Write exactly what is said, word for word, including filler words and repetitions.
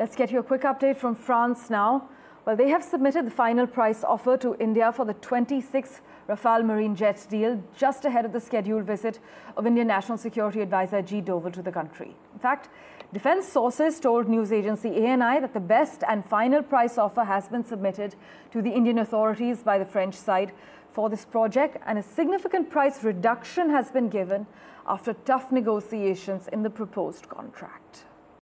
Let's get you a quick update from France now. Well, they have submitted the final price offer to India for the twenty-sixth Rafale Marine jet deal just ahead of the scheduled visit of Indian National Security Advisor Ajit Doval to the country. In fact, defense sources told news agency A N I that the best and final price offer has been submitted to the Indian authorities by the French side for this project, and a significant price reduction has been given after tough negotiations in the proposed contract.